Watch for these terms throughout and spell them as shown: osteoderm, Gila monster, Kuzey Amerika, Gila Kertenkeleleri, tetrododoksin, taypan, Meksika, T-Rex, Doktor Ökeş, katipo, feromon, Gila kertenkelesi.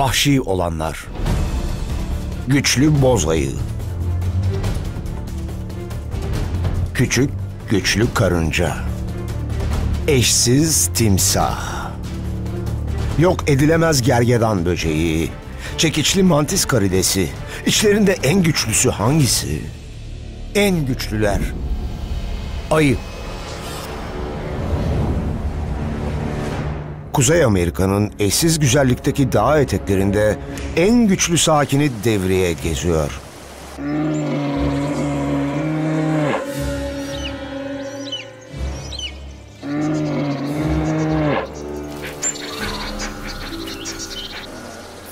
vahşi olanlar, güçlü boz ayı, küçük güçlü karınca, eşsiz timsah, yok edilemez gergedan böceği, çekiçli mantis karidesi. İçlerinde en güçlüsü hangisi? En güçlüler. Ayı. Kuzey Amerika'nın eşsiz güzellikteki dağ eteklerinde en güçlü sakini devreye geziyor.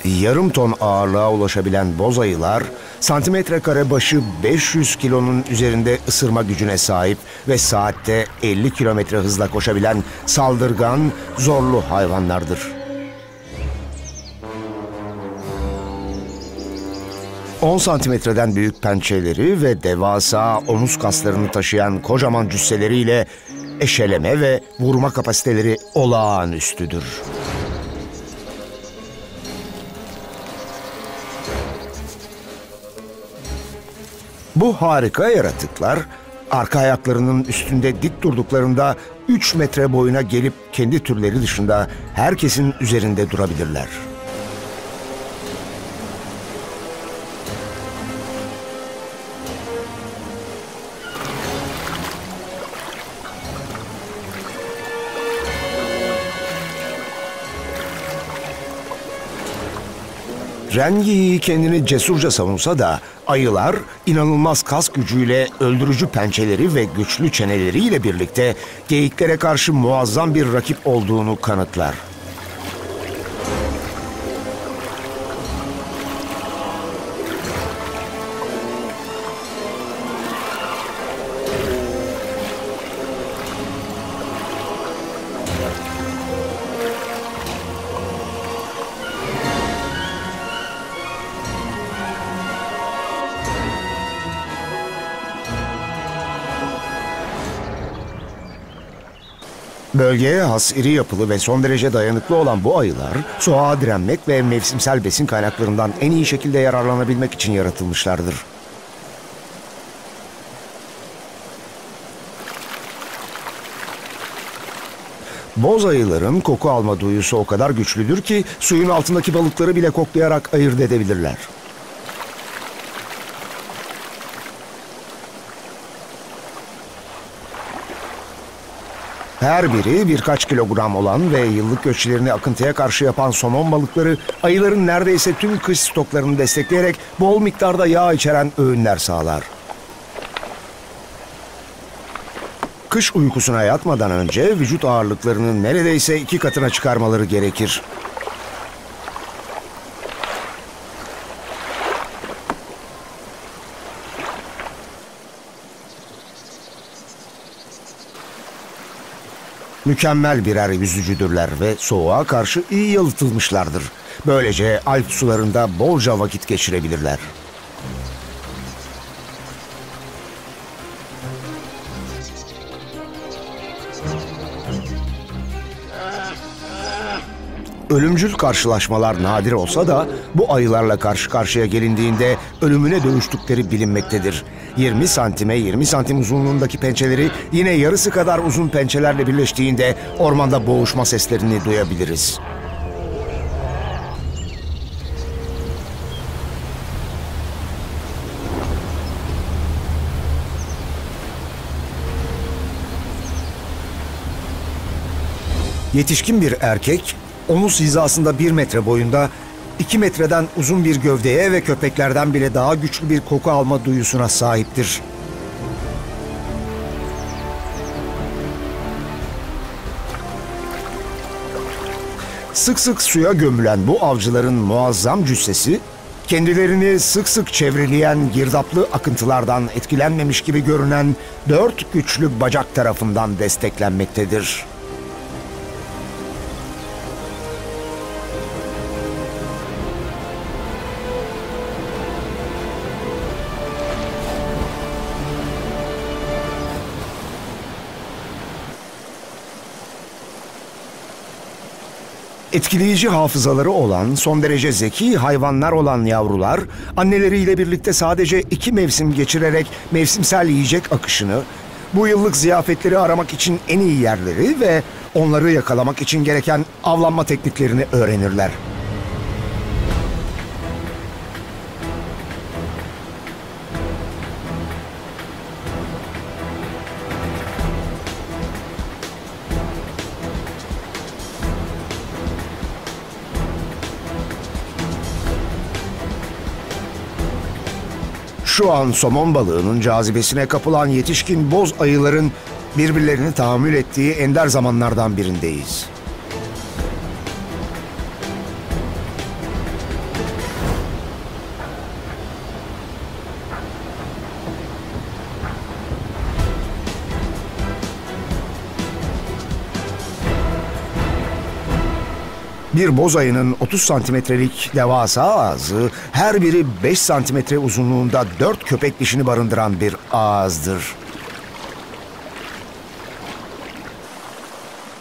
Yarım ton ağırlığa ulaşabilen boz ayılar, santimetre kare başı 500 kilonun üzerinde ısırma gücüne sahip ve saatte 50 kilometre hızla koşabilen saldırgan, zorlu hayvanlardır. 10 santimetreden büyük pençeleri ve devasa omuz kaslarını taşıyan kocaman cüsseleriyle eşeleme ve vurma kapasiteleri olağanüstüdür. Bu harika yaratıklar, arka ayaklarının üstünde dik durduklarında 3 metre boyuna gelip kendi türleri dışında herkesin üzerinde durabilirler. Rengi kendini cesurca savunsa da ayılar inanılmaz kas gücüyle, öldürücü pençeleri ve güçlü çeneleriyle birlikte geyiklere karşı muazzam bir rakip olduğunu kanıtlar. Bölgeye has iri yapılı ve son derece dayanıklı olan bu ayılar, soğuğa direnmek ve mevsimsel besin kaynaklarından en iyi şekilde yararlanabilmek için yaratılmışlardır. Boz ayıların koku alma duyusu o kadar güçlüdür ki suyun altındaki balıkları bile koklayarak ayırt edebilirler. Her biri birkaç kilogram olan ve yıllık göçlerini akıntıya karşı yapan somon balıkları, ayıların neredeyse tüm kış stoklarını destekleyerek bol miktarda yağ içeren öğünler sağlar. Kış uykusuna yatmadan önce vücut ağırlıklarının neredeyse 2 katına çıkarmaları gerekir. Mükemmel birer yüzücüdürler ve soğuğa karşı iyi yalıtılmışlardır. Böylece Alp sularında bolca vakit geçirebilirler. Ölümcül karşılaşmalar nadir olsa da bu ayılarla karşı karşıya gelindiğinde ölümüne dönüştükleri bilinmektedir. 20 santime 20 santim uzunluğundaki pençeleri yine yarısı kadar uzun pençelerle birleştiğinde ormanda boğuşma seslerini duyabiliriz. Yetişkin bir erkek, omuz hizasında 1 metre boyunda, 2 metreden uzun bir gövdeye ve köpeklerden bile daha güçlü bir koku alma duyusuna sahiptir. Sık sık suya gömülen bu avcıların muazzam cüssesi, kendilerini sık sık çevreleyen girdaplı akıntılardan etkilenmemiş gibi görünen 4 güçlü bacak tarafından desteklenmektedir. Etkileyici hafızaları olan, son derece zeki hayvanlar olan yavrular, anneleriyle birlikte sadece 2 mevsim geçirerek mevsimsel yiyecek akışını, bu yıllık ziyafetleri aramak için en iyi yerleri ve onları yakalamak için gereken avlanma tekniklerini öğrenirler. Şu an somon balığının cazibesine kapılan yetişkin boz ayıların birbirlerini tahammül ettiği ender zamanlardan birindeyiz. Bir boz ayının 30 santimetrelik devasa ağzı, her biri 5 santimetre uzunluğunda 4 köpek dişini barındıran bir ağızdır.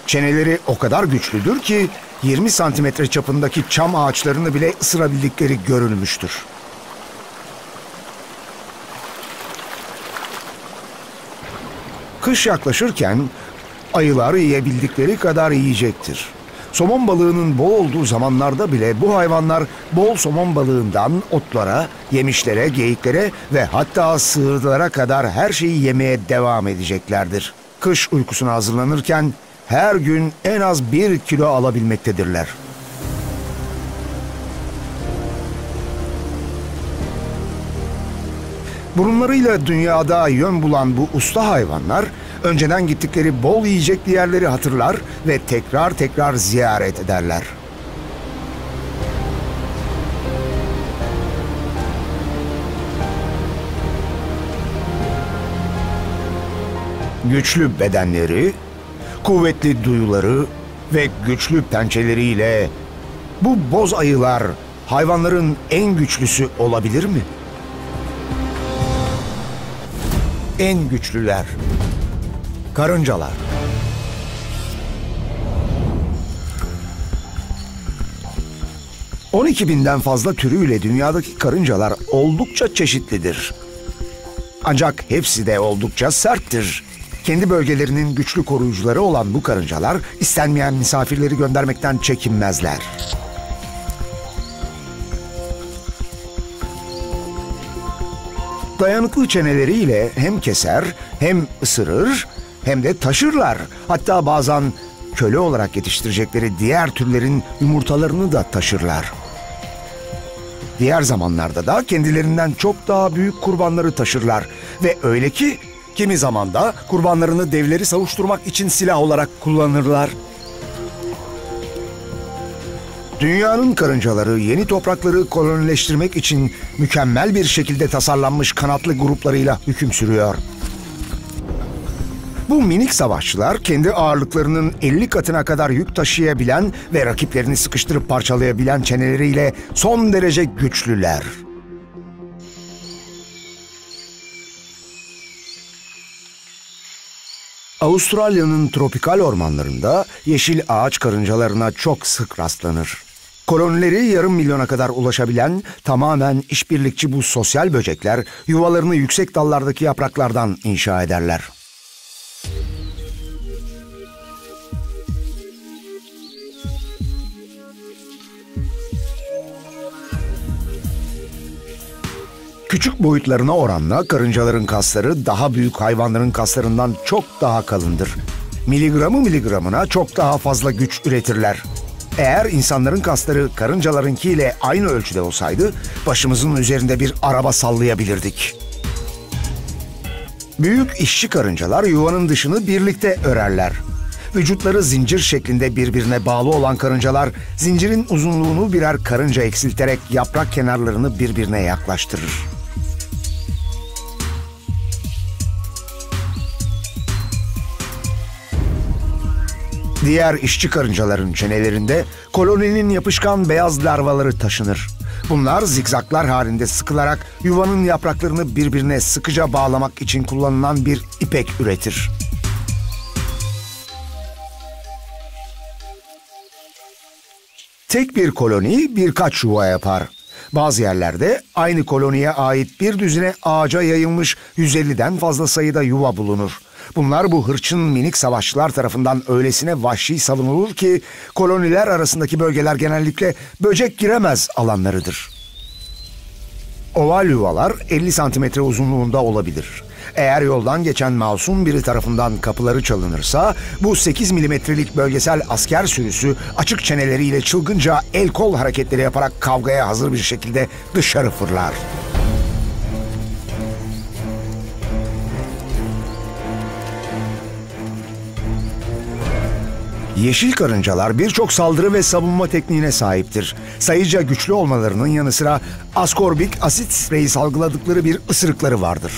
Çeneleri o kadar güçlüdür ki 20 santimetre çapındaki çam ağaçlarını bile ısırabildikleri görülmüştür. Kış yaklaşırken ayılar yiyebildikleri kadar yiyecektir. Somon balığının bol olduğu zamanlarda bile bu hayvanlar bol somon balığından otlara, yemişlere, geyiklere ve hatta sığırlara kadar her şeyi yemeye devam edeceklerdir. Kış uykusuna hazırlanırken her gün en az 1 kilo alabilmektedirler. Burunlarıyla dünyada yön bulan bu usta hayvanlar, önceden gittikleri bol yiyecekli yerleri hatırlar ve tekrar tekrar ziyaret ederler. Güçlü bedenleri, kuvvetli duyuları ve güçlü pençeleriyle bu boz ayılar hayvanların en güçlüsü olabilir mi? En güçlüler. Karıncalar. ...12.000'den fazla türüyle dünyadaki karıncalar oldukça çeşitlidir. Ancak hepsi de oldukça serttir. Kendi bölgelerinin güçlü koruyucuları olan bu karıncalar istenmeyen misafirleri göndermekten çekinmezler. Dayanıklı çeneleriyle hem keser, hem ısırır, hem de taşırlar. Hatta bazen köle olarak yetiştirecekleri diğer türlerin yumurtalarını da taşırlar. Diğer zamanlarda da kendilerinden çok daha büyük kurbanları taşırlar. Ve öyle ki kimi zaman da kurbanlarını devleri savuşturmak için silah olarak kullanırlar. Dünyanın karıncaları yeni toprakları kolonileştirmek için mükemmel bir şekilde tasarlanmış kanatlı gruplarıyla hüküm sürüyor. Bu minik savaşçılar kendi ağırlıklarının 50 katına kadar yük taşıyabilen ve rakiplerini sıkıştırıp parçalayabilen çeneleriyle son derece güçlüler. Avustralya'nın tropikal ormanlarında yeşil ağaç karıncalarına çok sık rastlanır. Kolonileri yarım milyona kadar ulaşabilen tamamen işbirlikçi bu sosyal böcekler yuvalarını yüksek dallardaki yapraklardan inşa ederler. Küçük boyutlarına oranla karıncaların kasları daha büyük hayvanların kaslarından çok daha kalındır. Miligramı miligramına çok daha fazla güç üretirler. Eğer insanların kasları karıncalarınkiyle aynı ölçüde olsaydı başımızın üzerinde bir araba sallayabilirdik. Büyük işçi karıncalar yuvanın dışını birlikte örerler. Vücutları zincir şeklinde birbirine bağlı olan karıncalar zincirin uzunluğunu birer karınca eksilterek yaprak kenarlarını birbirine yaklaştırır. Diğer işçi karıncaların çenelerinde koloninin yapışkan beyaz larvaları taşınır. Bunlar zikzaklar halinde sıkılarak yuvanın yapraklarını birbirine sıkıca bağlamak için kullanılan bir ipek üretir. Tek bir koloni birkaç yuva yapar. Bazı yerlerde aynı koloniye ait bir düzine ağaca yayılmış 150'den fazla sayıda yuva bulunur. Bunlar bu hırçın minik savaşçılar tarafından öylesine vahşi savunulur ki koloniler arasındaki bölgeler genellikle böcek giremez alanlarıdır. Oval yuvalar 50 santimetre uzunluğunda olabilir. Eğer yoldan geçen masum biri tarafından kapıları çalınırsa bu 8 milimetrelik bölgesel asker sürüsü açık çeneleriyle çılgınca el kol hareketleri yaparak kavgaya hazır bir şekilde dışarı fırlar. Yeşil karıncalar birçok saldırı ve savunma tekniğine sahiptir. Sayıca güçlü olmalarının yanı sıra askorbik asit spreyi salgıladıkları bir ısırıkları vardır.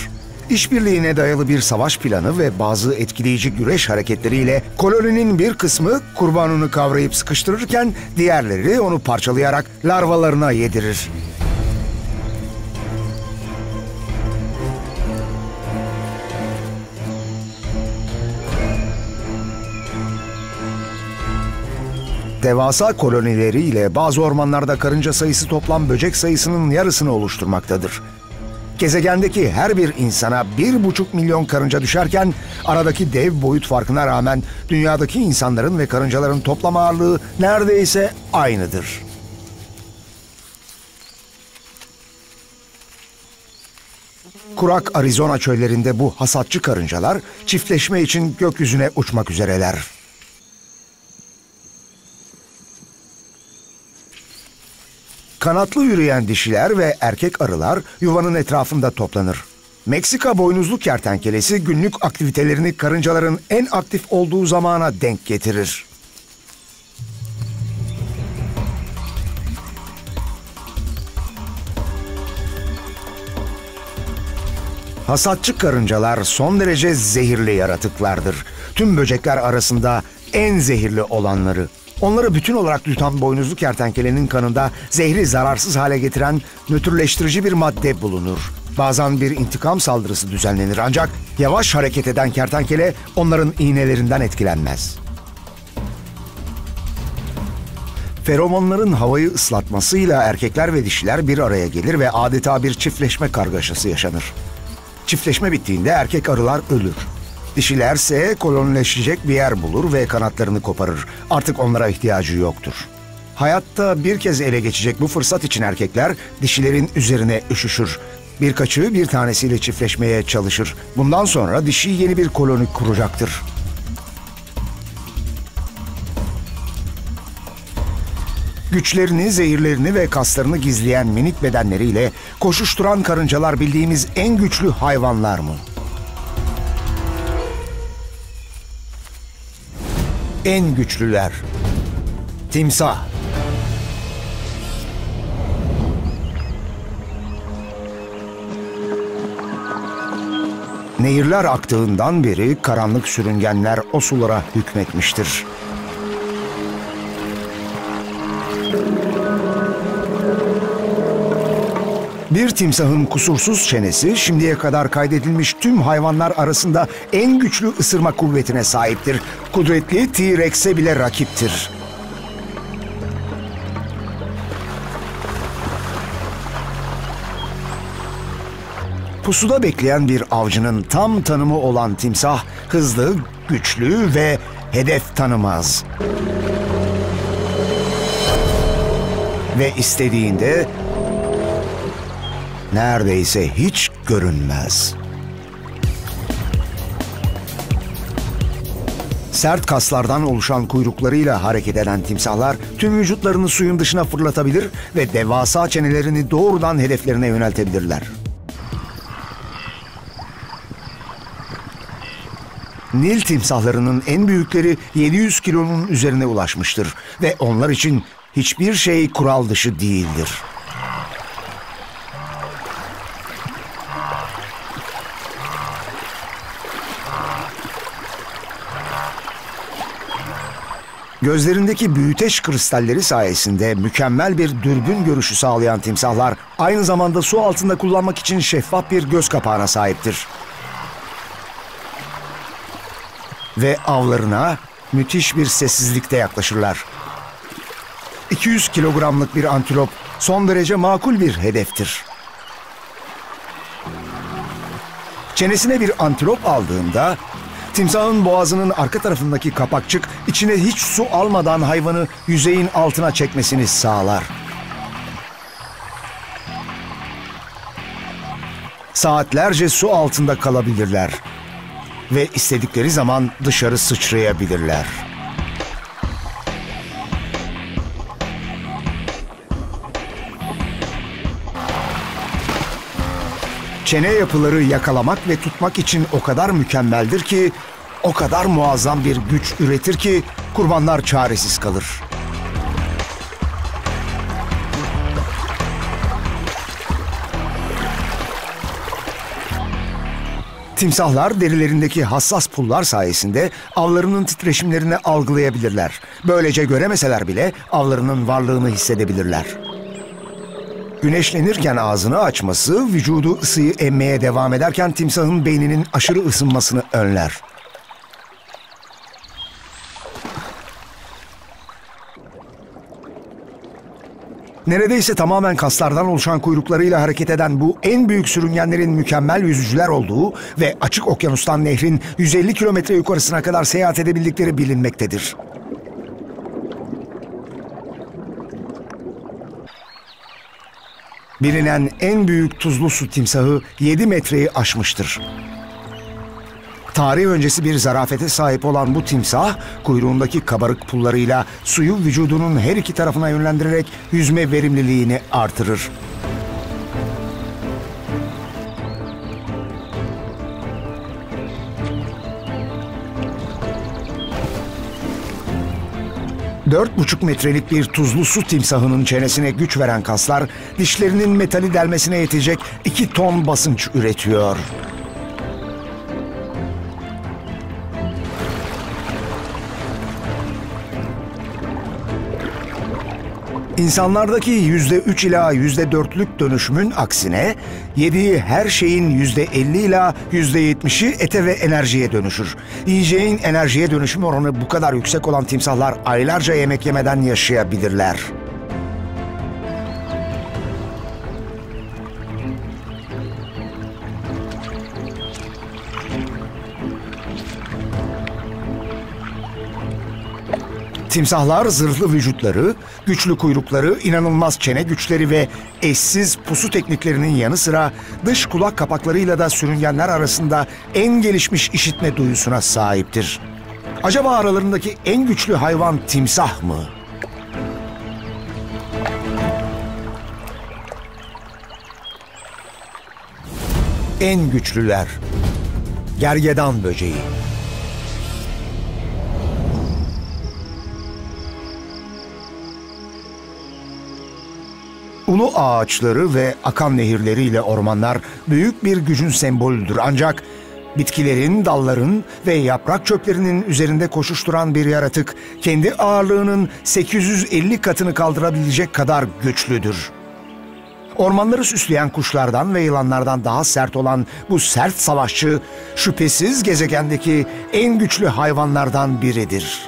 İşbirliğine dayalı bir savaş planı ve bazı etkileyici güreş hareketleriyle koloninin bir kısmı kurbanını kavrayıp sıkıştırırken diğerleri onu parçalayarak larvalarına yedirir. Devasa kolonileriyle bazı ormanlarda karınca sayısı toplam böcek sayısının yarısını oluşturmaktadır. Gezegendeki her bir insana 1,5 milyon karınca düşerken aradaki dev boyut farkına rağmen dünyadaki insanların ve karıncaların toplam ağırlığı neredeyse aynıdır. Kurak Arizona çöllerinde bu hasatçı karıncalar çiftleşme için gökyüzüne uçmak üzereler. Kanatlı yürüyen dişiler ve erkek arılar yuvanın etrafında toplanır. Meksika boynuzlu kertenkelesi günlük aktivitelerini karıncaların en aktif olduğu zamana denk getirir. Hasatçı karıncalar son derece zehirli yaratıklardır. Tüm böcekler arasında en zehirli olanları. Onları bütün olarak yutan boynuzlu kertenkelenin kanında zehri zararsız hale getiren nötrleştirici bir madde bulunur. Bazen bir intikam saldırısı düzenlenir ancak yavaş hareket eden kertenkele onların iğnelerinden etkilenmez. Feromonların havayı ıslatmasıyla erkekler ve dişiler bir araya gelir ve adeta bir çiftleşme kargaşası yaşanır. Çiftleşme bittiğinde erkek arılar ölür. Dişilerse kolonileşecek bir yer bulur ve kanatlarını koparır. Artık onlara ihtiyacı yoktur. Hayatta bir kez ele geçecek bu fırsat için erkekler dişilerin üzerine üşüşür. Birkaçı bir tanesiyle çiftleşmeye çalışır. Bundan sonra dişi yeni bir koloni kuracaktır. Güçlerini, zehirlerini ve kaslarını gizleyen minik bedenleriyle koşuşturan karıncalar bildiğimiz en güçlü hayvanlar mı? En güçlüler. Timsah. Nehirler aktığından beri karanlık sürüngenler o sulara hükmetmiştir. Bir timsahın kusursuz çenesi şimdiye kadar kaydedilmiş tüm hayvanlar arasında en güçlü ısırma kuvvetine sahiptir. Kudretli T-Rex'e bile rakiptir. Pusuda bekleyen bir avcının tam tanımı olan timsah hızlı, güçlü ve hedef tanımaz. Ve istediğinde neredeyse hiç görünmez. Sert kaslardan oluşan kuyruklarıyla hareket eden timsahlar tüm vücutlarını suyun dışına fırlatabilir ve devasa çenelerini doğrudan hedeflerine yöneltebilirler. Nil timsahlarının en büyükleri 700 kilonun üzerine ulaşmıştır ve onlar için hiçbir şey kural dışı değildir. Gözlerindeki büyüteç kristalleri sayesinde mükemmel bir dürbün görüşü sağlayan timsahlar aynı zamanda su altında kullanmak için şeffaf bir göz kapağına sahiptir. Ve avlarına müthiş bir sessizlikte yaklaşırlar. 200 kilogramlık bir antilop son derece makul bir hedeftir. Çenesine bir antilop aldığında timsahın boğazının arka tarafındaki kapakçık içine hiç su almadan hayvanı yüzeyin altına çekmesini sağlar. Saatlerce su altında kalabilirler ve istedikleri zaman dışarı sıçrayabilirler. Çene yapıları yakalamak ve tutmak için o kadar mükemmeldir ki, o kadar muazzam bir güç üretir ki kurbanlar çaresiz kalır. Timsahlar derilerindeki hassas pullar sayesinde avlarının titreşimlerini algılayabilirler. Böylece göremeseler bile avlarının varlığını hissedebilirler. Güneşlenirken ağzını açması, vücudu ısıyı emmeye devam ederken timsahın beyninin aşırı ısınmasını önler. Neredeyse tamamen kaslardan oluşan kuyruklarıyla hareket eden bu en büyük sürüngenlerin mükemmel yüzücüler olduğu ve açık okyanustan nehrin 150 kilometre yukarısına kadar seyahat edebildikleri bilinmektedir. Bilinen en büyük tuzlu su timsahı 7 metreyi aşmıştır. Tarih öncesi bir zarafete sahip olan bu timsah, kuyruğundaki kabarık pullarıyla suyu vücudunun her iki tarafına yönlendirerek yüzme verimliliğini artırır. Dört buçuk metrelik bir tuzlu su timsahının çenesine güç veren kaslar, dişlerinin metali delmesine yetecek 2 ton basınç üretiyor. İnsanlardaki %3 ila %4'lük dönüşümün aksine, yediği her şeyin %50 ila %70'i ete ve enerjiye dönüşür. Yiyeceğin enerjiye dönüşüm oranı bu kadar yüksek olan timsahlar aylarca yemek yemeden yaşayabilirler. Timsahlar zırhlı vücutları, güçlü kuyrukları, inanılmaz çene güçleri ve eşsiz pusu tekniklerinin yanı sıra dış kulak kapaklarıyla da sürüngenler arasında en gelişmiş işitme duyusuna sahiptir. Acaba aralarındaki en güçlü hayvan timsah mı? En güçlüler. Gergedan böceği. Ulu ağaçları ve akan nehirleriyle ormanlar büyük bir gücün sembolüdür, ancak bitkilerin, dalların ve yaprak çöplerinin üzerinde koşuşturan bir yaratık kendi ağırlığının 850 katını kaldırabilecek kadar güçlüdür. Ormanları süsleyen kuşlardan ve yılanlardan daha sert olan bu sert savaşçı şüphesiz gezegendeki en güçlü hayvanlardan biridir.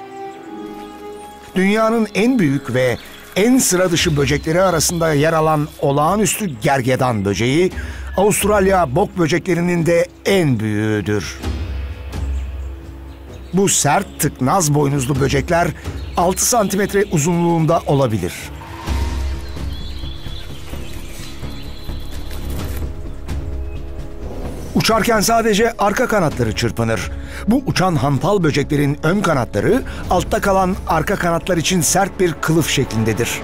Dünyanın en büyük ve en sıra dışı böcekleri arasında yer alan olağanüstü gergedan böceği, Avustralya bok böceklerinin de en büyüğüdür. Bu sert tıknaz boynuzlu böcekler 6 santimetre uzunluğunda olabilir. Uçarken sadece arka kanatları çırpınır. Bu uçan hantal böceklerin ön kanatları, altta kalan arka kanatlar için sert bir kılıf şeklindedir.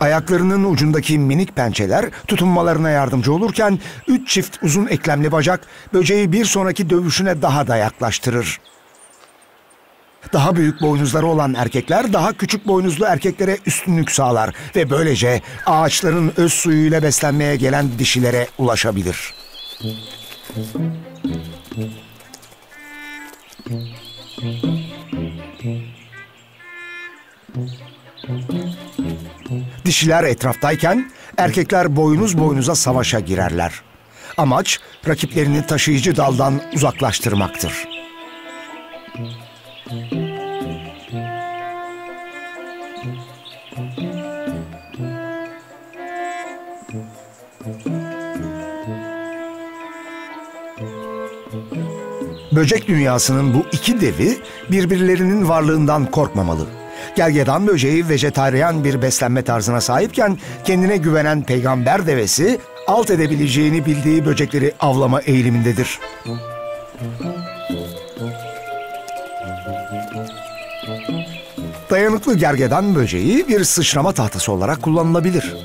Ayaklarının ucundaki minik pençeler tutunmalarına yardımcı olurken 3 çift uzun eklemli bacak böceği bir sonraki dövüşüne daha da yaklaştırır. Daha büyük boynuzları olan erkekler daha küçük boynuzlu erkeklere üstünlük sağlar ve böylece ağaçların öz suyuyla beslenmeye gelen dişilere ulaşabilir. Dişiler etraftayken erkekler boynuz boynuza savaşa girerler. Amaç rakiplerini taşıyıcı daldan uzaklaştırmaktır. Böcek dünyasının bu iki devi birbirlerinin varlığından korkmamalı. Gergedan böceği vejetaryen bir beslenme tarzına sahipken kendine güvenen peygamber devesi alt edebileceğini bildiği böcekleri avlama eğilimindedir. Dayanıklı gergedan böceği bir sıçrama tahtası olarak kullanılabilir.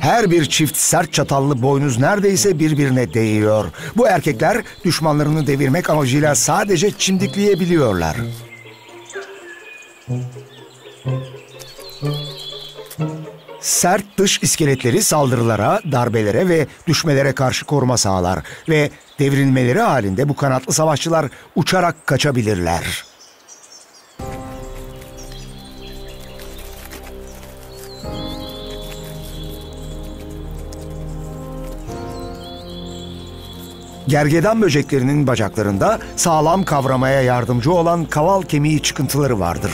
Her bir çift sert çatallı boynuz neredeyse birbirine değiyor. Bu erkekler düşmanlarını devirmek amacıyla sadece çimdikleyebiliyorlar. Sert dış iskeletleri saldırılara, darbelere ve düşmelere karşı koruma sağlar ve devrilmeleri halinde bu kanatlı savaşçılar uçarak kaçabilirler. Gergedan böceklerinin bacaklarında sağlam kavramaya yardımcı olan kaval kemiği çıkıntıları vardır.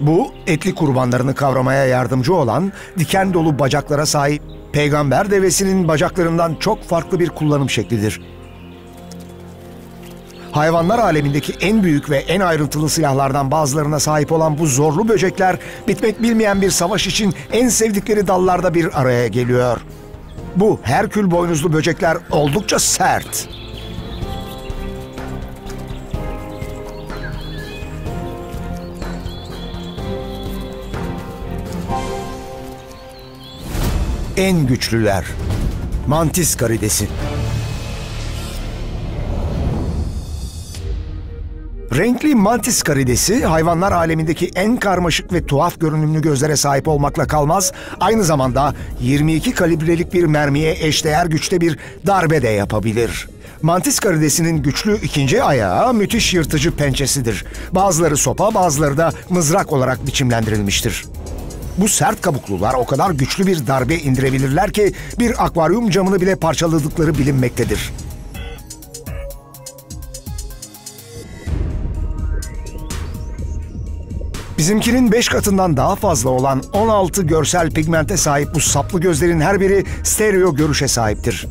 Bu, etli kurbanlarını kavramaya yardımcı olan diken dolu bacaklara sahip peygamber devesinin bacaklarından çok farklı bir kullanım şeklidir. Hayvanlar alemindeki en büyük ve en ayrıntılı silahlardan bazılarına sahip olan bu zorlu böcekler, bitmek bilmeyen bir savaş için en sevdikleri dallarda bir araya geliyor. Bu Herkül boynuzlu böcekler oldukça sert. En güçlüler. Mantis karidesi. Renkli mantis karidesi hayvanlar alemindeki en karmaşık ve tuhaf görünümlü gözlere sahip olmakla kalmaz, aynı zamanda 22 kalibrelik bir mermiye eşdeğer güçte bir darbe de yapabilir. Mantis karidesinin güçlü ikinci ayağı müthiş yırtıcı pençesidir. Bazıları sopa, bazıları da mızrak olarak biçimlendirilmiştir. Bu sert kabuklular o kadar güçlü bir darbe indirebilirler ki bir akvaryum camını bile parçaladıkları bilinmektedir. Bizimkinin 5 katından daha fazla olan 16 görsel pigmente sahip bu saplı gözlerin her biri stereo görüşe sahiptir.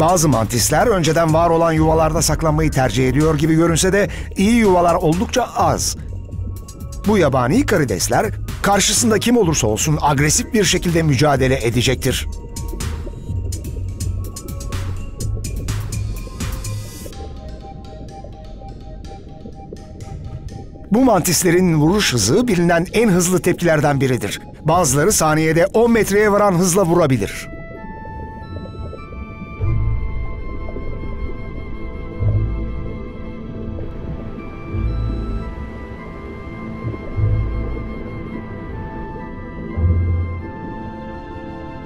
Bazı mantisler önceden var olan yuvalarda saklanmayı tercih ediyor gibi görünse de iyi yuvalar oldukça az. Bu yabani karidesler karşısında kim olursa olsun agresif bir şekilde mücadele edecektir. Bu mantislerin vuruş hızı bilinen en hızlı tepkilerden biridir. Bazıları saniyede 10 metreye varan hızla vurabilir.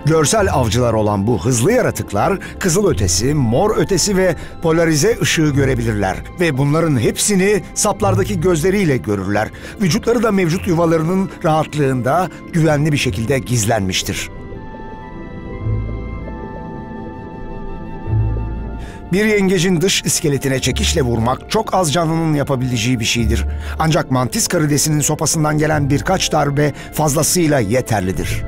Görsel avcılar olan bu hızlı yaratıklar kızılötesi, mor ötesi ve polarize ışığı görebilirler ve bunların hepsini saplardaki gözleriyle görürler. Vücutları da mevcut yuvalarının rahatlığında güvenli bir şekilde gizlenmiştir. Bir yengecin dış iskeletine çekişle vurmak çok az canlının yapabileceği bir şeydir. Ancak mantis karidesinin sopasından gelen birkaç darbe fazlasıyla yeterlidir.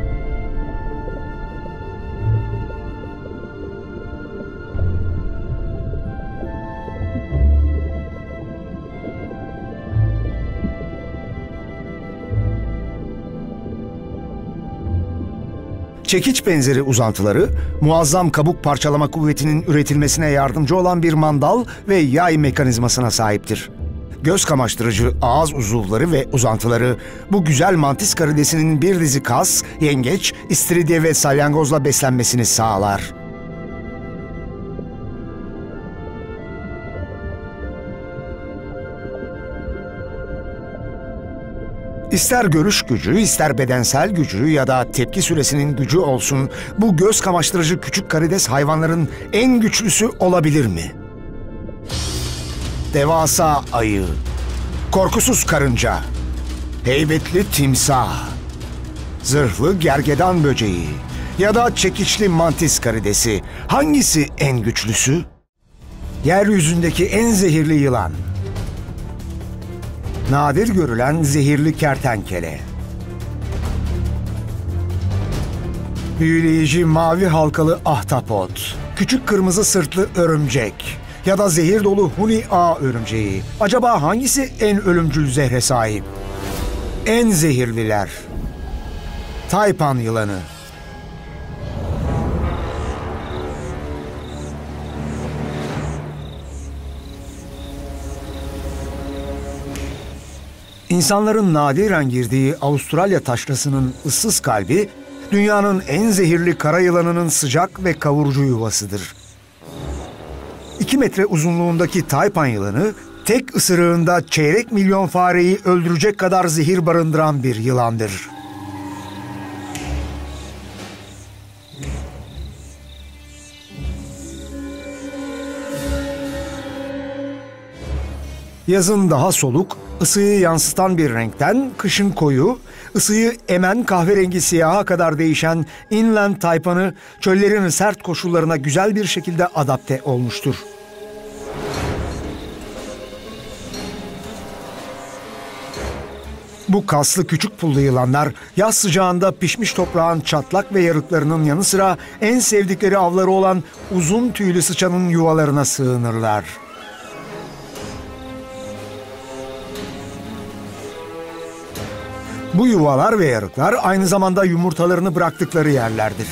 Çekiç benzeri uzantıları, muazzam kabuk parçalama kuvvetinin üretilmesine yardımcı olan bir mandal ve yay mekanizmasına sahiptir. Göz kamaştırıcı ağız uzuvları ve uzantıları, bu güzel mantis karidesinin bir dizi kas, yengeç, istiridye ve salyangozla beslenmesini sağlar. İster görüş gücü, ister bedensel gücü ya da tepki süresinin gücü olsun, bu göz kamaştırıcı küçük karides hayvanların en güçlüsü olabilir mi? devasa ayı, korkusuz karınca, heybetli timsah, zırhlı gergedan böceği ya da çekiçli mantis karidesi, hangisi en güçlüsü? Yeryüzündeki en zehirli yılan, nadir görülen zehirli kertenkele, büyüleyici mavi halkalı ahtapot, küçük kırmızı sırtlı örümcek ya da zehir dolu huni ağa örümceği. Acaba hangisi en ölümcül zehre sahip? En zehirliler: taypan yılanı, İnsanların nadiren girdiği Avustralya taşrasının ıssız kalbi, dünyanın en zehirli kara yılanının sıcak ve kavurucu yuvasıdır. 2 metre uzunluğundaki taypan yılanı, tek ısırığında çeyrek milyon fareyi öldürecek kadar zehir barındıran bir yılandır. Yazın daha soluk, ısıyı yansıtan bir renkten, kışın koyu, ısıyı emen kahverengi siyaha kadar değişen inland taypanı, çöllerin sert koşullarına güzel bir şekilde adapte olmuştur. Bu kaslı küçük pullu yılanlar, yaz sıcağında pişmiş toprağın çatlak ve yarıklarının yanı sıra en sevdikleri avları olan uzun tüylü sıçanın yuvalarına sığınırlar. Bu yuvalar ve yarıklar aynı zamanda yumurtalarını bıraktıkları yerlerdir.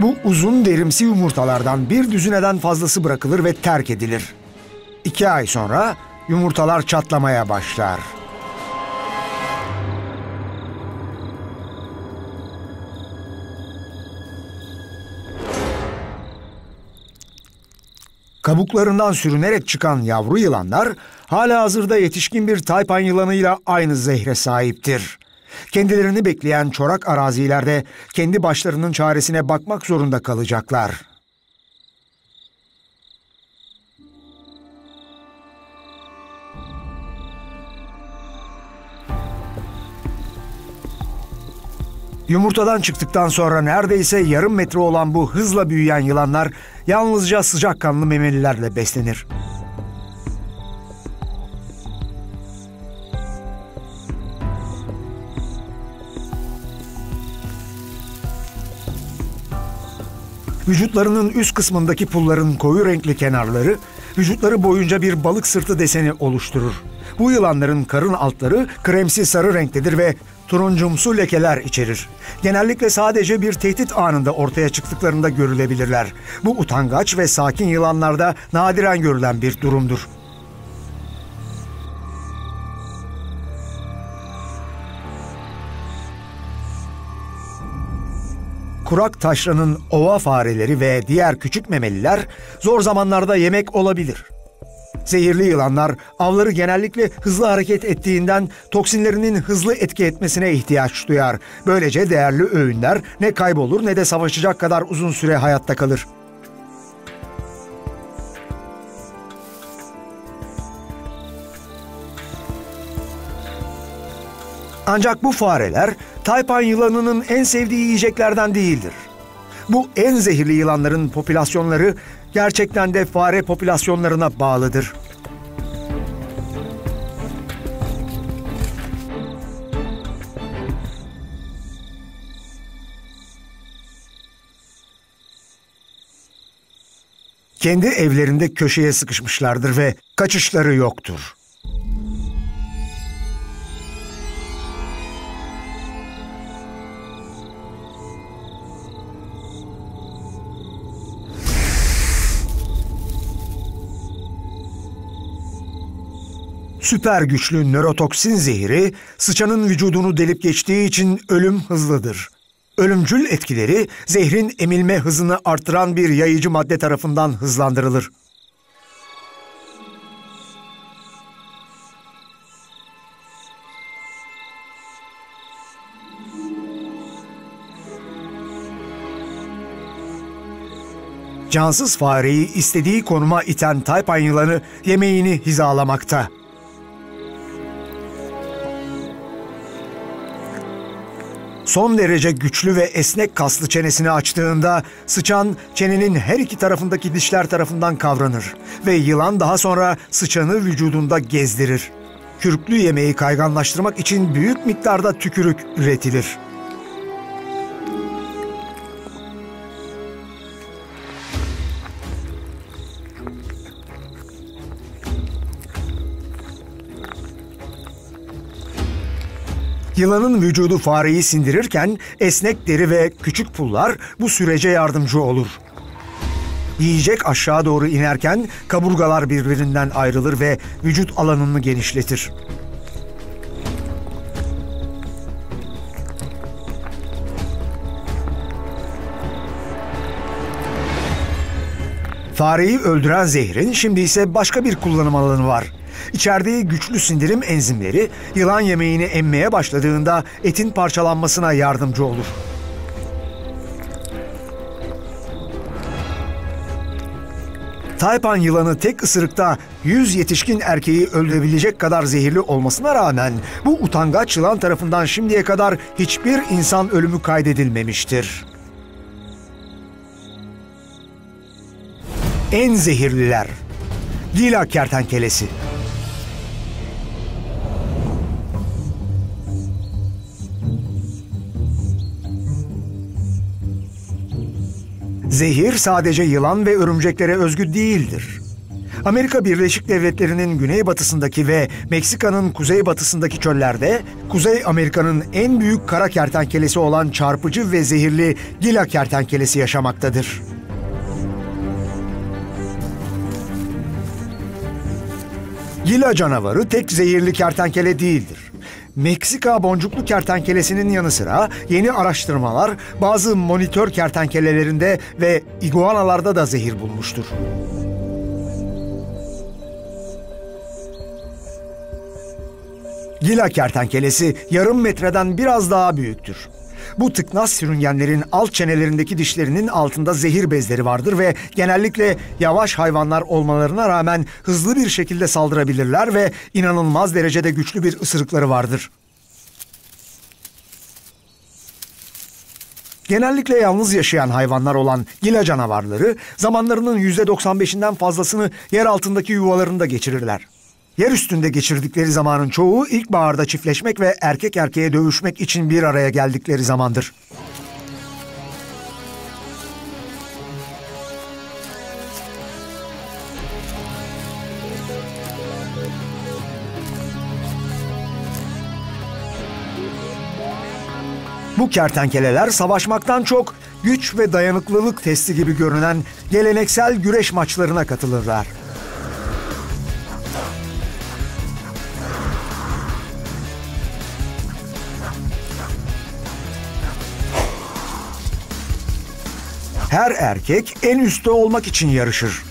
Bu uzun derimsi yumurtalardan bir düzineden fazlası bırakılır ve terk edilir. 2 ay sonra yumurtalar çatlamaya başlar. Kabuklarından sürünerek çıkan yavru yılanlar, halihazırda yetişkin bir taypan yılanıyla aynı zehre sahiptir. Kendilerini bekleyen çorak arazilerde kendi başlarının çaresine bakmak zorunda kalacaklar. Yumurtadan çıktıktan sonra neredeyse yarım metre olan bu hızla büyüyen yılanlar yalnızca sıcakkanlı memelilerle beslenir. Vücutlarının üst kısmındaki pulların koyu renkli kenarları, vücutları boyunca bir balık sırtı deseni oluşturur. Bu yılanların karın altları kremsi sarı renktedir ve turuncumsu lekeler içerir. Genellikle sadece bir tehdit anında ortaya çıktıklarında görülebilirler. Bu utangaç ve sakin yılanlarda nadiren görülen bir durumdur. Kurak taşranın ova fareleri ve diğer küçük memeliler zor zamanlarda yemek olabilir. Zehirli yılanlar avları genellikle hızlı hareket ettiğinden toksinlerinin hızlı etki etmesine ihtiyaç duyar. Böylece değerli öğünler ne kaybolur ne de savaşacak kadar uzun süre hayatta kalır. Ancak bu fareler taypan yılanının en sevdiği yiyeceklerden değildir. Bu en zehirli yılanların popülasyonları gerçekten de fare popülasyonlarına bağlıdır. Kendi evlerinde köşeye sıkışmışlardır ve kaçışları yoktur. Süper güçlü nörotoksin zehri, sıçanın vücudunu delip geçtiği için ölüm hızlıdır. Ölümcül etkileri, zehrin emilme hızını artıran bir yayıcı madde tarafından hızlandırılır. cansız fareyi istediği konuma iten taypan yılanı yemeğini hizalamakta. Son derece güçlü ve esnek kaslı çenesini açtığında sıçan çenenin her iki tarafındaki dişler tarafından kavranır ve yılan daha sonra sıçanı vücudunda gezdirir. Kürklü yemeği kayganlaştırmak için büyük miktarda tükürük üretilir. Yılanın vücudu fareyi sindirirken esnek deri ve küçük pullar bu sürece yardımcı olur. Yiyecek aşağı doğru inerken kaburgalar birbirinden ayrılır ve vücut alanını genişletir. Fareyi öldüren zehrin şimdi ise başka bir kullanım alanı var. İçerdiği güçlü sindirim enzimleri yılan yemeğini emmeye başladığında etin parçalanmasına yardımcı olur. Taypan yılanı tek ısırıkta 100 yetişkin erkeği öldürebilecek kadar zehirli olmasına rağmen bu utangaç yılan tarafından şimdiye kadar hiçbir insan ölümü kaydedilmemiştir. En zehirliler: Gila kertenkelesi. Zehir sadece yılan ve örümceklere özgü değildir. Amerika Birleşik Devletleri'nin güneybatısındaki ve Meksika'nın kuzeybatısındaki çöllerde Kuzey Amerika'nın en büyük kara kertenkelesi olan çarpıcı ve zehirli Gila kertenkelesi yaşamaktadır. Gila canavarı tek zehirli kertenkele değildir. Meksika boncuklu kertenkelesinin yanı sıra yeni araştırmalar bazı monitör kertenkelelerinde ve iguanalarda da zehir bulmuştur. Gila kertenkelesi yarım metreden biraz daha büyüktür. Bu tıknaz sürüngenlerin alt çenelerindeki dişlerinin altında zehir bezleri vardır ve genellikle yavaş hayvanlar olmalarına rağmen hızlı bir şekilde saldırabilirler ve inanılmaz derecede güçlü bir ısırıkları vardır. Genellikle yalnız yaşayan hayvanlar olan Gila canavarları zamanlarının %95'inden fazlasını yer altındaki yuvalarında geçirirler. Yer üstünde geçirdikleri zamanın çoğu ilkbaharda çiftleşmek ve erkek erkeğe dövüşmek için bir araya geldikleri zamandır. Bu kertenkeleler savaşmaktan çok güç ve dayanıklılık testi gibi görünen geleneksel güreş maçlarına katılırlar. Her erkek en üstte olmak için yarışır.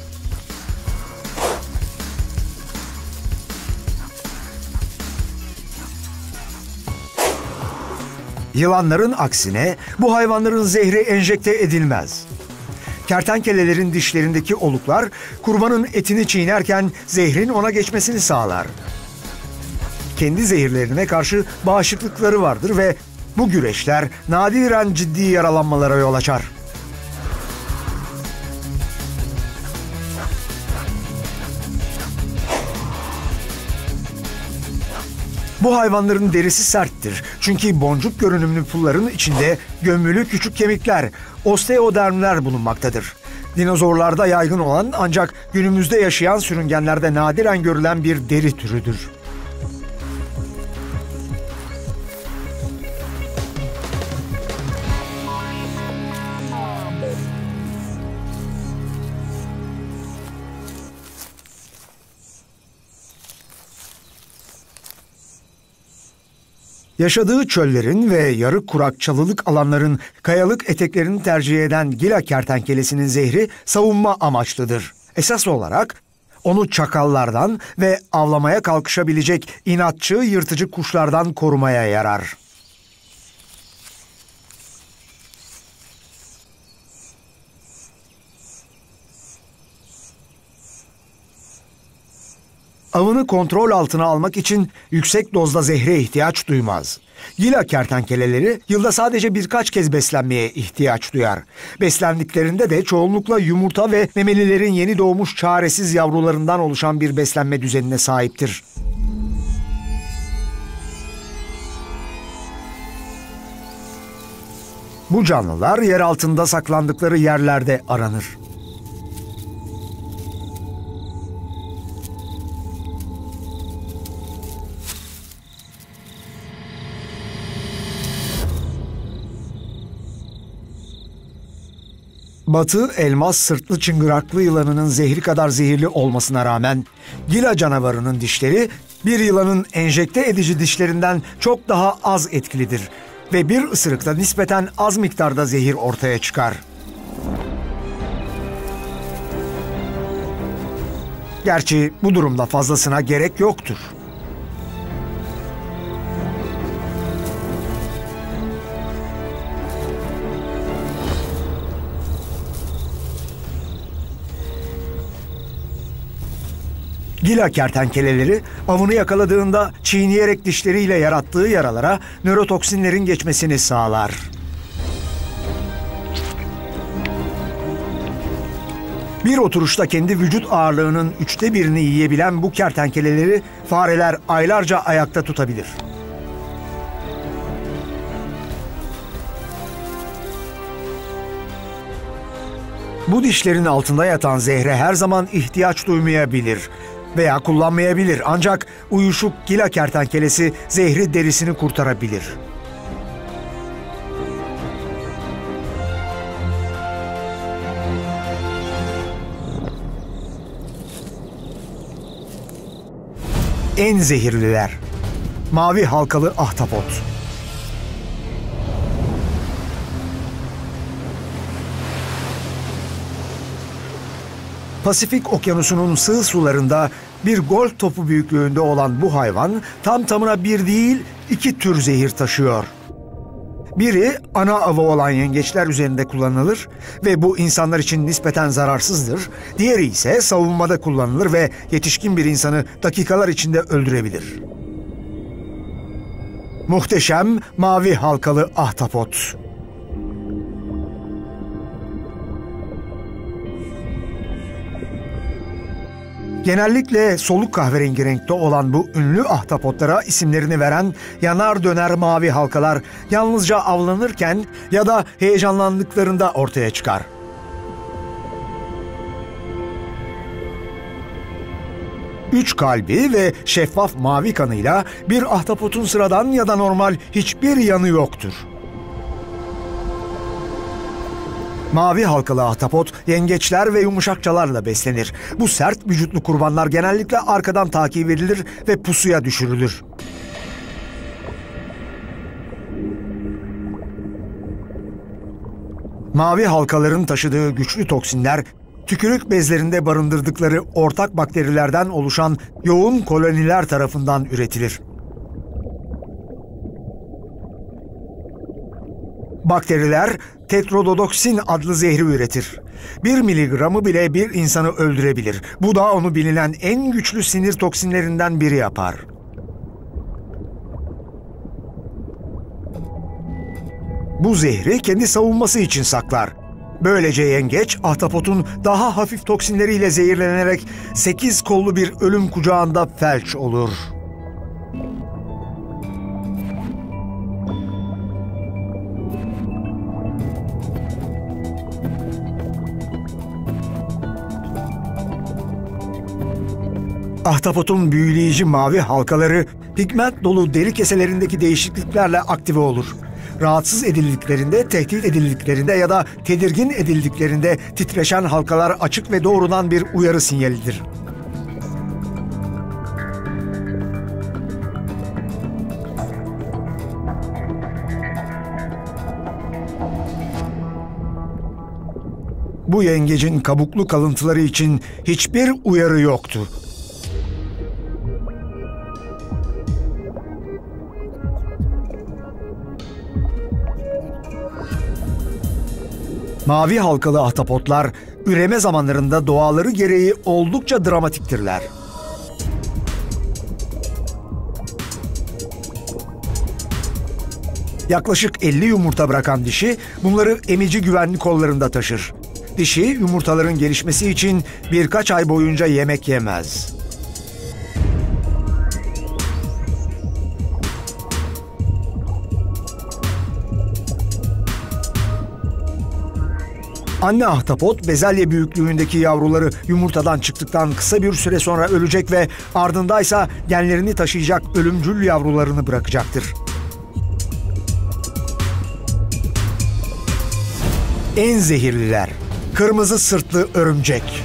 Yılanların aksine bu hayvanların zehri enjekte edilmez. Kertenkelelerin dişlerindeki oluklar kurbanın etini çiğnerken zehrin ona geçmesini sağlar. Kendi zehirlerine karşı bağışıklıkları vardır ve bu güreşler nadiren ciddi yaralanmalara yol açar. Bu hayvanların derisi serttir. Çünkü boncuk görünümlü pulların içinde gömülü küçük kemikler, osteodermler bulunmaktadır. Dinozorlarda yaygın olan ancak günümüzde yaşayan sürüngenlerde nadiren görülen bir deri türüdür. Yaşadığı çöllerin ve yarı kurak çalılık alanların kayalık eteklerini tercih eden Gila kertenkelesinin zehri savunma amaçlıdır. Esas olarak onu çakallardan ve avlamaya kalkışabilecek inatçı, yırtıcı kuşlardan korumaya yarar. avını kontrol altına almak için yüksek dozda zehre ihtiyaç duymaz. Gila kertenkeleleri yılda sadece birkaç kez beslenmeye ihtiyaç duyar. Beslendiklerinde de çoğunlukla yumurta ve memelilerin yeni doğmuş çaresiz yavrularından oluşan bir beslenme düzenine sahiptir. Bu canlılar yer altında saklandıkları yerlerde aranır. Batı elmas sırtlı çıngıraklı yılanının zehri kadar zehirli olmasına rağmen Gila canavarının dişleri bir yılanın enjekte edici dişlerinden çok daha az etkilidir ve bir ısırıkta nispeten az miktarda zehir ortaya çıkar. Gerçi bu durumda fazlasına gerek yoktur. Gila kertenkeleleri avını yakaladığında çiğneyerek dişleriyle yarattığı yaralara nörotoksinlerin geçmesini sağlar. Bir oturuşta kendi vücut ağırlığının 1/3'ünü yiyebilen bu kertenkeleleri fareler aylarca ayakta tutabilir. Bu dişlerin altında yatan zehre her zaman ihtiyaç duymayabilir veya kullanmayabilir, ancak uyuşuk gila kertenkelesi zehri derisini kurtarabilir. En zehirliler: mavi halkalı ahtapot. Pasifik Okyanusu'nun sığ sularında bir golf topu büyüklüğünde olan bu hayvan tam tamına bir değil, 2 tür zehir taşıyor. Biri ana avı olan yengeçler üzerinde kullanılır ve bu insanlar için nispeten zararsızdır. Diğeri ise savunmada kullanılır ve yetişkin bir insanı dakikalar içinde öldürebilir. Muhteşem mavi halkalı ahtapot. Genellikle soluk kahverengi renkte olan bu ünlü ahtapotlara isimlerini veren yanar döner mavi halkalar yalnızca avlanırken ya da heyecanlandıklarında ortaya çıkar. Üç kalbi ve şeffaf mavi kanıyla bir ahtapotun sıradan ya da normal hiçbir yanı yoktur. Mavi halkalı ahtapot yengeçler ve yumuşakçalarla beslenir. Bu sert vücutlu kurbanlar genellikle arkadan takip edilir ve pusuya düşürülür. Mavi halkaların taşıdığı güçlü toksinler, tükürük bezlerinde barındırdıkları ortak bakterilerden oluşan yoğun koloniler tarafından üretilir. Bakteriler tetrododoksin adlı zehri üretir. 1 miligramı bile bir insanı öldürebilir. Bu da onu bilinen en güçlü sinir toksinlerinden biri yapar. Bu zehri kendi savunması için saklar. Böylece yengeç, ahtapotun daha hafif toksinleriyle zehirlenerek 8 kollu bir ölüm kucağında felç olur. Ahtapotun büyüleyici mavi halkaları pigment dolu deri keselerindeki değişikliklerle aktive olur. Rahatsız edildiklerinde, tehdit edildiklerinde ya da tedirgin edildiklerinde titreşen halkalar açık ve doğrudan bir uyarı sinyalidir. Bu yengecin kabuklu kalıntıları için hiçbir uyarı yoktu. Mavi halkalı ahtapotlar üreme zamanlarında doğaları gereği oldukça dramatiktirler. Yaklaşık 50 yumurta bırakan dişi bunları emici güvenli kollarında taşır. Dişi yumurtaların gelişmesi için birkaç ay boyunca yemek yemez. Anne ahtapot, bezelye büyüklüğündeki yavruları yumurtadan çıktıktan kısa bir süre sonra ölecek ve ardındaysa genlerini taşıyacak ölümcül yavrularını bırakacaktır. En zehirliler, kırmızı sırtlı örümcek.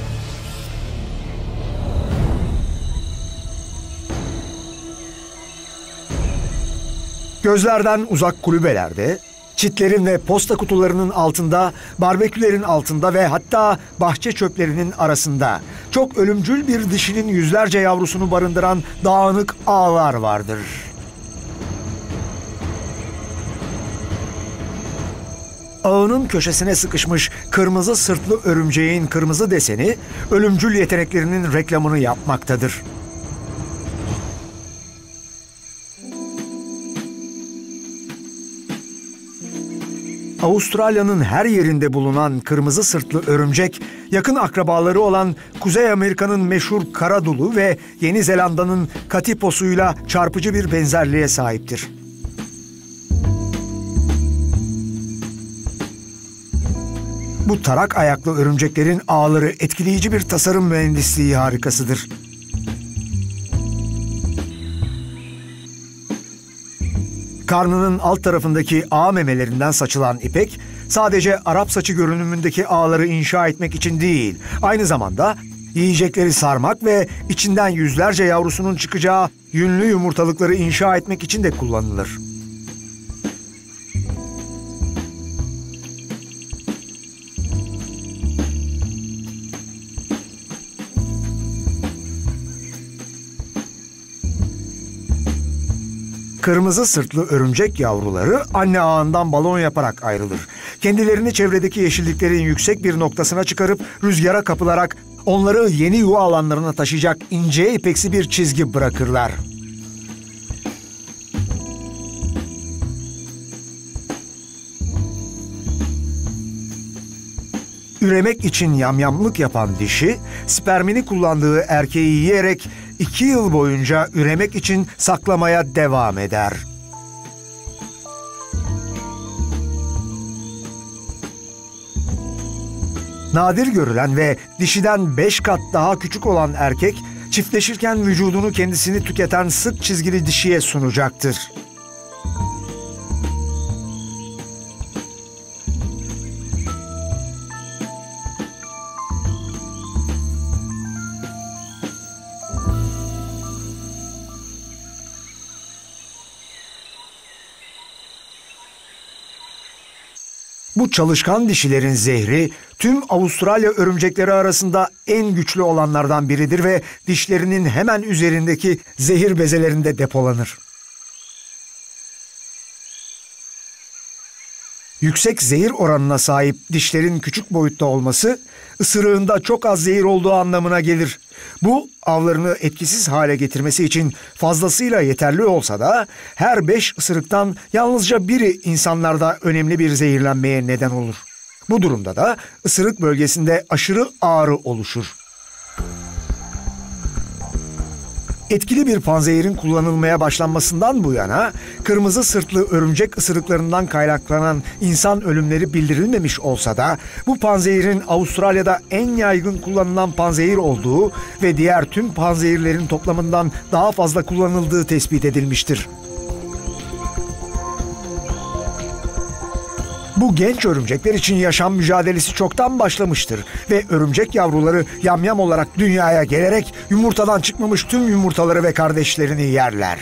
Gözlerden uzak kulübelerde, çitlerin ve posta kutularının altında, barbekülerin altında ve hatta bahçe çöplerinin arasında çok ölümcül bir dişinin yüzlerce yavrusunu barındıran dağınık ağlar vardır. Ağının köşesine sıkışmış kırmızı sırtlı örümceğin kırmızı deseni, ölümcül yeteneklerinin reklamını yapmaktadır. Avustralya'nın her yerinde bulunan kırmızı sırtlı örümcek, yakın akrabaları olan Kuzey Amerika'nın meşhur karadulu ve Yeni Zelanda'nın katiposuyla çarpıcı bir benzerliğe sahiptir. Bu tarak ayaklı örümceklerin ağları etkileyici bir tasarım mühendisliği harikasıdır. Karnının alt tarafındaki ağ memelerinden saçılan ipek, sadece Arap saçı görünümündeki ağları inşa etmek için değil, aynı zamanda yiyecekleri sarmak ve içinden yüzlerce yavrusunun çıkacağı yünlü yumurtalıkları inşa etmek için de kullanılır. Kırmızı sırtlı örümcek yavruları anne ağından balon yaparak ayrılır. Kendilerini çevredeki yeşilliklerin yüksek bir noktasına çıkarıp rüzgara kapılarak onları yeni yuva alanlarına taşıyacak ince ipeksi bir çizgi bırakırlar. Üremek için yamyamlık yapan dişi, spermini kullandığı erkeği yiyerek 2 yıl boyunca üremek için saklamaya devam eder. Nadir görülen ve dişiden 5 kat daha küçük olan erkek, çiftleşirken vücudunu kendisini tüketen sık çizgili dişiye sunacaktır. Bu çalışkan dişilerin zehri tüm Avustralya örümcekleri arasında en güçlü olanlardan biridir ve dişlerinin hemen üzerindeki zehir bezelerinde depolanır. Yüksek zehir oranına sahip dişlerin küçük boyutta olması, ısırığında çok az zehir olduğu anlamına gelir. Bu, avlarını etkisiz hale getirmesi için fazlasıyla yeterli olsa da, her 5 ısırıktan yalnızca biri insanlarda önemli bir zehirlenmeye neden olur. Bu durumda da ısırık bölgesinde aşırı ağrı oluşur. Etkili bir panzehirin kullanılmaya başlanmasından bu yana, kırmızı sırtlı örümcek ısırıklarından kaynaklanan insan ölümleri bildirilmemiş olsa da, bu panzehirin Avustralya'da en yaygın kullanılan panzehir olduğu ve diğer tüm panzehirlerin toplamından daha fazla kullanıldığı tespit edilmiştir. Bu genç örümcekler için yaşam mücadelesi çoktan başlamıştır ve örümcek yavruları yamyam olarak dünyaya gelerek yumurtadan çıkmamış tüm yumurtaları ve kardeşlerini yerler.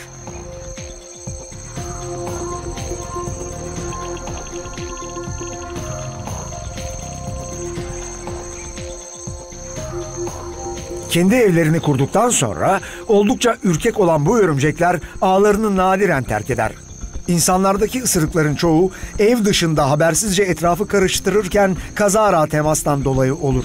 Kendi evlerini kurduktan sonra oldukça ürkek olan bu örümcekler ağlarını nadiren terk eder. İnsanlardaki ısırıkların çoğu ev dışında habersizce etrafı karıştırırken kazara temastan dolayı olur.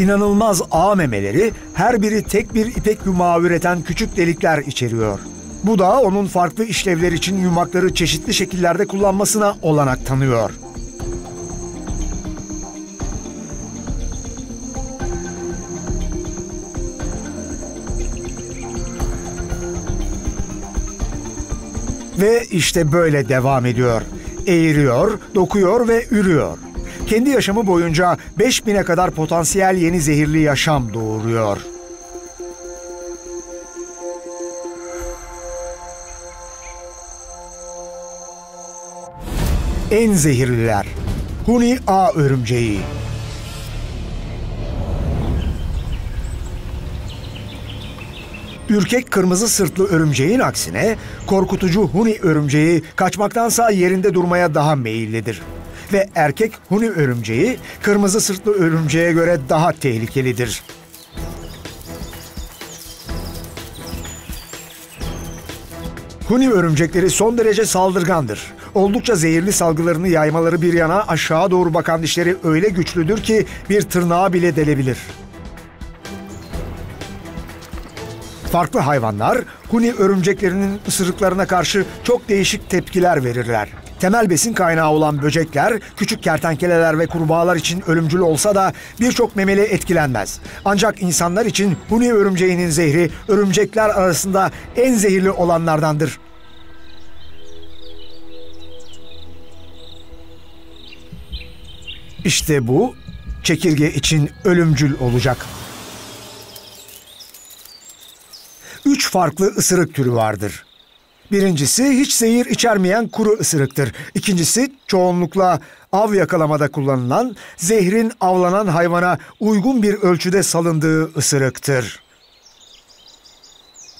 inanılmaz ağ memeleri, her biri tek bir ipek yumağı üreten küçük delikler içeriyor. Bu da onun farklı işlevler için yumakları çeşitli şekillerde kullanmasına olanak tanıyor. Ve işte böyle devam ediyor. Eğiriyor, dokuyor ve ürüyor. Kendi yaşamı boyunca 5000'e kadar potansiyel yeni zehirli yaşam doğuruyor. En zehirliler. Huni ağ örümceği. Ürkek kırmızı sırtlı örümceğin aksine korkutucu huni örümceği kaçmaktansa yerinde durmaya daha meyillidir. Ve erkek huni örümceği kırmızı sırtlı örümceğe göre daha tehlikelidir. Huni örümcekleri son derece saldırgandır. Oldukça zehirli salgılarını yaymaları bir yana aşağı doğru bakan dişleri öyle güçlüdür ki bir tırnağı bile delebilir. Farklı hayvanlar huni örümceklerinin ısırıklarına karşı çok değişik tepkiler verirler. Temel besin kaynağı olan böcekler, küçük kertenkeleler ve kurbağalar için ölümcül olsa da birçok memeli etkilenmez. Ancak insanlar için huni örümceğinin zehri örümcekler arasında en zehirli olanlardandır. İşte bu çekirge için ölümcül olacak. 3 farklı ısırık türü vardır. Birincisi hiç zehir içermeyen kuru ısırıktır. İkincisi çoğunlukla av yakalamada kullanılan, zehrin avlanan hayvana uygun bir ölçüde salındığı ısırıktır.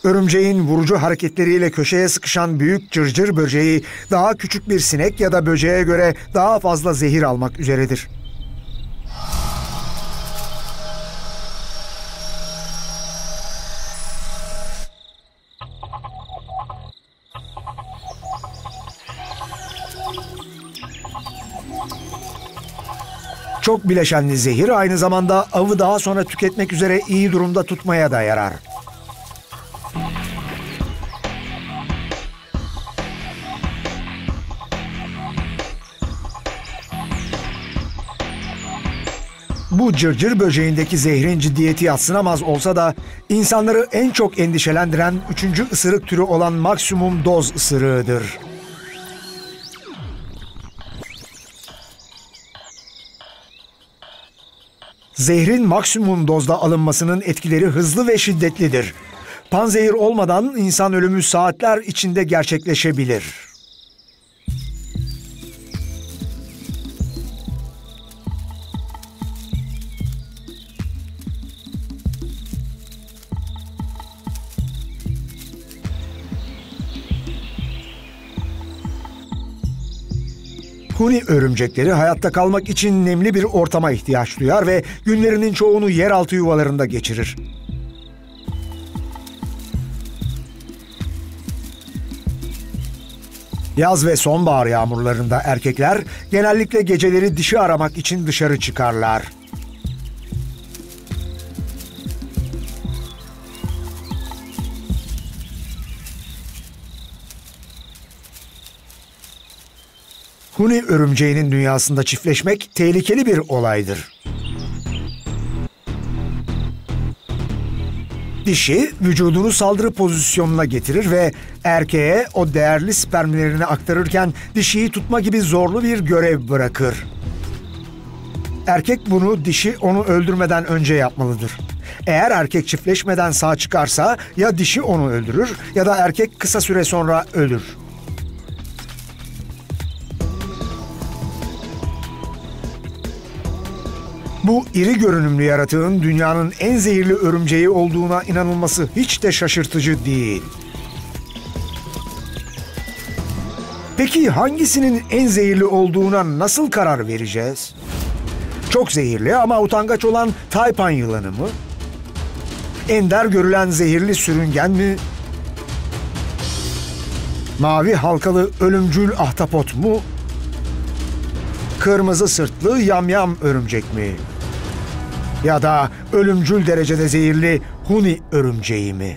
Örümceğin vurucu hareketleriyle köşeye sıkışan büyük cırcır böceği daha küçük bir sinek ya da böceğe göre daha fazla zehir almak üzeredir. Çok bileşenli zehir aynı zamanda avı daha sonra tüketmek üzere iyi durumda tutmaya da yarar. Bu cırcır böceğindeki zehrin ciddiyeti yadsınamaz olsa da insanları en çok endişelendiren 3. ısırık türü olan maksimum doz ısırığıdır. Zehrin maksimum dozda alınmasının etkileri hızlı ve şiddetlidir. Panzehir olmadan insan ölümü saatler içinde gerçekleşebilir. Huni örümcekleri hayatta kalmak için nemli bir ortama ihtiyaç duyar ve günlerinin çoğunu yeraltı yuvalarında geçirir. Yaz ve sonbahar yağmurlarında erkekler genellikle geceleri dişi aramak için dışarı çıkarlar. Huni örümceğinin dünyasında çiftleşmek tehlikeli bir olaydır. Dişi vücudunu saldırı pozisyonuna getirir ve erkeğe o değerli spermlerini aktarırken dişiyi tutma gibi zorlu bir görev bırakır. Erkek bunu dişi onu öldürmeden önce yapmalıdır. Eğer erkek çiftleşmeden sağ çıkarsa ya dişi onu öldürür ya da erkek kısa süre sonra ölür. Bu iri görünümlü yaratığın dünyanın en zehirli örümceği olduğuna inanılması hiç de şaşırtıcı değil. Peki hangisinin en zehirli olduğuna nasıl karar vereceğiz? Çok zehirli ama utangaç olan taypan yılanı mı? Ender görülen zehirli sürüngen mi? Mavi halkalı ölümcül ahtapot mu? Kırmızı sırtlı yamyam örümcek mi? ya da ölümcül derecede zehirli huni örümceği mi?